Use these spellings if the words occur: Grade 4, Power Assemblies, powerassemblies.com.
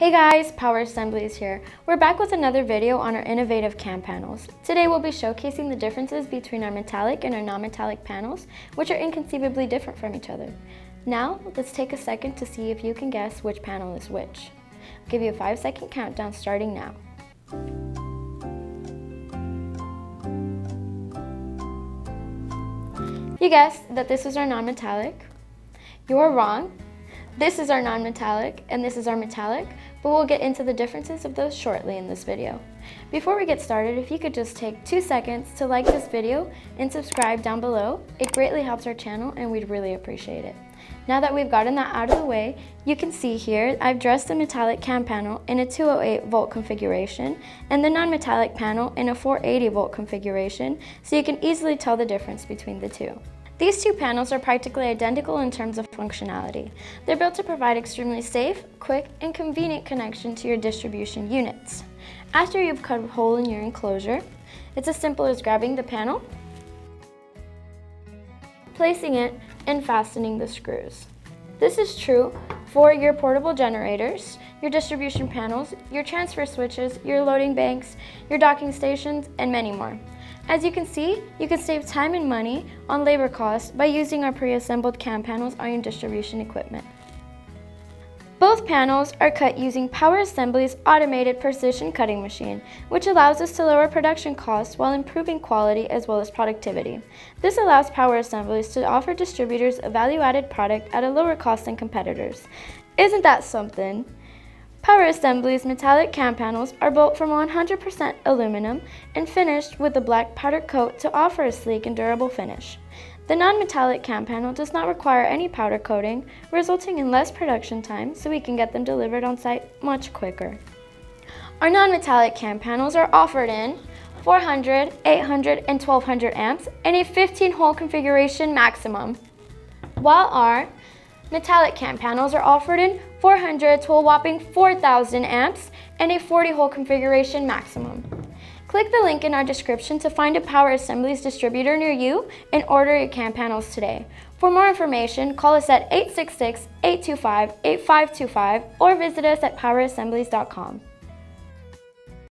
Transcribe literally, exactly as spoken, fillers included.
Hey guys, Power Assemblies here. We're back with another video on our innovative cam panels. Today we'll be showcasing the differences between our metallic and our non-metallic panels, which are inconceivably different from each other. Now, let's take a second to see if you can guess which panel is which. I'll give you a five second countdown starting now. You guessed that this is our non-metallic. You're wrong. This is our non-metallic, and this is our metallic, but we'll get into the differences of those shortly in this video. Before we get started, if you could just take two seconds to like this video and subscribe down below, it greatly helps our channel and we'd really appreciate it. Now that we've gotten that out of the way, you can see here I've dressed the metallic cam panel in a two oh eight volt configuration and the non-metallic panel in a four eighty volt configuration, so you can easily tell the difference between the two. These two panels are practically identical in terms of functionality. They're built to provide extremely safe, quick, and convenient connection to your distribution units. After you've cut a hole in your enclosure, it's as simple as grabbing the panel, placing it, and fastening the screws. This is true for your portable generators, your distribution panels, your transfer switches, your loading banks, your docking stations, and many more. As you can see, you can save time and money on labor costs by using our pre-assembled cam panels on your distribution equipment. Both panels are cut using Power Assemblies' automated precision cutting machine, which allows us to lower production costs while improving quality as well as productivity. This allows Power Assemblies to offer distributors a value-added product at a lower cost than competitors. Isn't that something? Power Assemblies' metallic cam panels are built from one hundred percent aluminum and finished with a black powder coat to offer a sleek and durable finish. The non-metallic cam panel does not require any powder coating, resulting in less production time, so we can get them delivered on site much quicker. Our non-metallic cam panels are offered in four hundred, eight hundred, and twelve hundred amps in a fifteen hole configuration maximum, while our metallic cam panels are offered in four hundred to a whopping four thousand amps and a forty hole configuration maximum. Click the link in our description to find a Power Assemblies distributor near you and order your cam panels today. For more information, call us at eight six six, eight two five, eight five two five or visit us at power assemblies dot com.